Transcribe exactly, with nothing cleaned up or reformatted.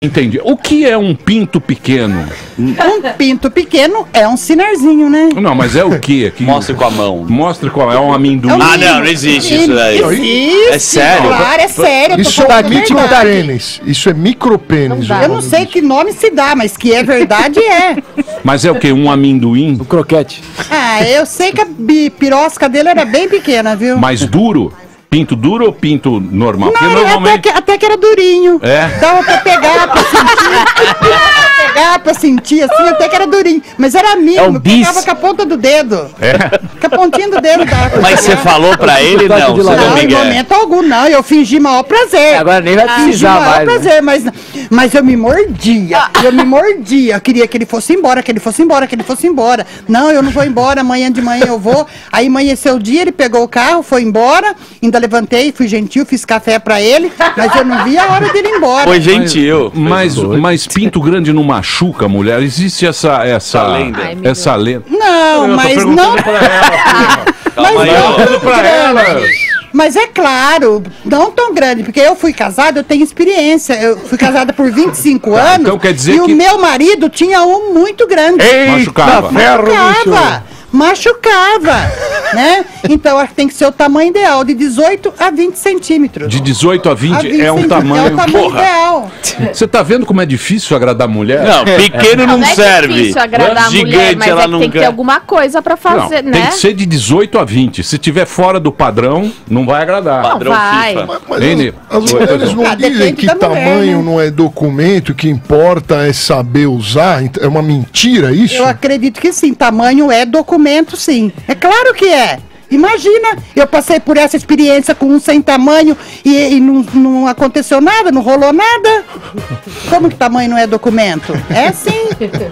Entendi. O que é um pinto pequeno? Um pinto pequeno é um sinarzinho, né? Não, mas é o quê? Que... Mostra com a mão. Mostra com a mão. É um amendoim. Ah, não, não existe isso daí. Existe, é sério? Claro, é sério. Isso é micropênis. Isso é micropênis. Eu não sei que nome se dá, mas que é verdade é. Mas é o quê? Um amendoim? Um croquete. Ah, eu sei que a pirosca dele era bem pequena, viu? Mas duro? Pinto duro ou pinto normal? Não, normalmente... até, que, até que era durinho. É? Dava pra pegar, pra sentir. pra pegar, pra sentir, assim, até que era durinho. Mas era mínimo, é pegava com a ponta do dedo. É? Com a pontinha do dedo dava. Mas você falou pra ele, não? Não, não em momento algum, não. Eu fingi maior prazer. Agora nem vai precisar mais. Fingi maior prazer, mas, mas eu me mordia. Eu me mordia. Eu queria que ele fosse embora, que ele fosse embora, que ele fosse embora. Não, eu não vou embora, amanhã de manhã eu vou. Aí amanheceu o dia, ele pegou o carro, foi embora, ainda levantei, fui gentil, fiz café pra ele, mas eu não vi a hora dele ir embora. Foi gentil. Mas, mas, mas pinto grande não machuca, mulher? Existe essa... Essa lenda. Essa lenda. Não, eu mas não... Pra ela, mas não é pra ela. Mas é claro, não tão grande, porque eu fui casada, eu tenho experiência. Eu fui casada por vinte e cinco tá, anos então quer dizer e que... o meu marido tinha um muito grande. Eita, machucava. Ferro machucava. Machucava, né? Então acho que tem que ser o tamanho ideal, de dezoito a vinte centímetros. De dezoito a vinte, a vinte é um tamanho, é o tamanho porra. Ideal. Você tá vendo como é difícil agradar a mulmulher? Não, pequeno é. não, não é serve. É difícil agradar a gigante, mulher, mas ela é que não tem que ter alguma coisa pra fazer, não, né? Tem que ser de dezoito a vinte. Se tiver fora do padrão, não vai agradar. Não, padrão vai. FIFA. Mas, mas N, as, as mulheres não ah, dizem que tamanho mulher, né? Não é documento, que importa é saber usar. É uma mentira isso? Eu acredito que sim, tamanho é documento. Sim, é claro que é. Imagina, eu passei por essa experiência com um sem tamanho e, e não, não aconteceu nada, não rolou nada. Como que tamanho não é documento? É sim.